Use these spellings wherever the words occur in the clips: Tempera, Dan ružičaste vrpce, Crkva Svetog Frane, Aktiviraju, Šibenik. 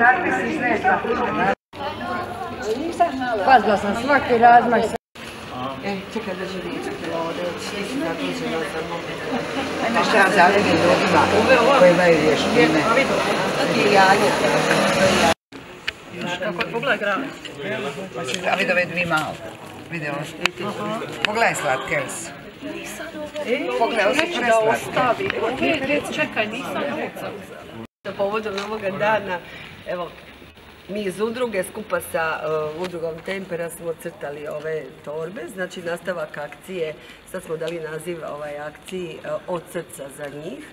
natpis iz nešta. Pazila sam svaki razmah. Čekaj da živi, čekaj ovdje, svi da tuđe na samom. Ajme šta zavrljeni ljudima koji imaju vještine. I janje. Kako je pogledaj grane? A vidi ove dvi malo. Pogledaj slatke li su. Nisam ovo. Pogledaj su preslatke. Čekaj, nisam ovo. Povodom ovoga dana, evo, mi iz udruge skupa sa udrugom Tempera smo crtali ove torbe, znači nastavak akcije, sad smo dali naziv akciji od srca za njih.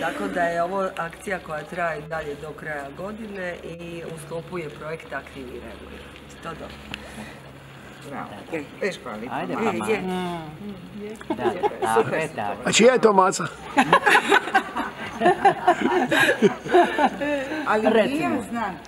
Tako da je ovo akcija koja traje dalje do kraja godine i u sklopu je projekt Aktiviraju. To dobro. Bravo. Viš hvaliti. Ajde, mama. Super. A čija je to maca? Ali ja znam,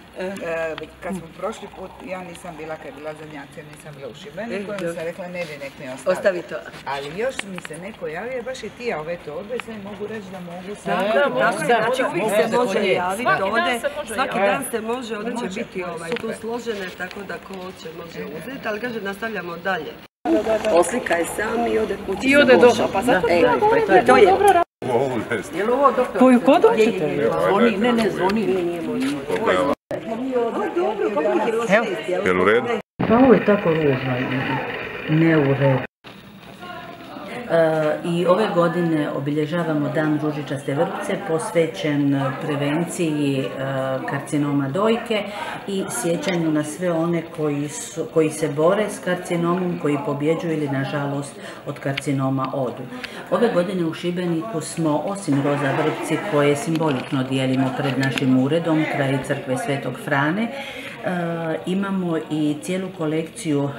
kad smo prošli put, ja nisam bila, kad je bila zadnjacija, nisam bila u Šibeniku, onda sam rekla ne bi nek ne ostavi to. Ali još mi se neko javio, baš i ti ja ove to odbe, sve mogu reći da mogu sam. Znači uvijek se može javiti ovdje, svaki dan se može, ovdje će biti tu složene, tako da ko hoće može uzeti, ali kaže nastavljamo dalje. Oslikaj sam i ode kući. I ode došao, pa zato ja govorim da je dobro raditi. Koju kod hoćete? Zvoni, ne zvoni. Jel u redu? Pa ovo je tako ružno i ne u redu. I ove godine obilježavamo dan ružičaste vrpce posvećen prevenciji karcinoma dojke i sjećanju na sve one koji se bore s karcinomom, koji pobjeđuju ili nažalost od karcinoma odu. Ove godine u Šibeniku smo, osim roza vrpci koje simbolično dijelimo pred našim uredom kraj Crkve Svetog Frane, imamo i cijelu kolekciju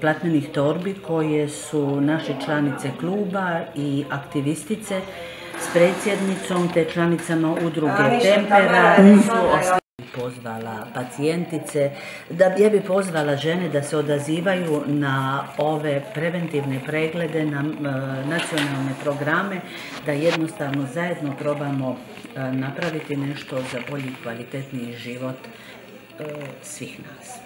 platnenih torbi koje su naše članice kluba i aktivistice s predsjednicom te članicama udruge Tempera pozvala pacijentice, ja bi pozvala žene da se odazivaju na ove preventivne preglede, na nacionalne programe, da jednostavno zajedno probamo napraviti nešto za bolji i kvalitetniji život svih nas.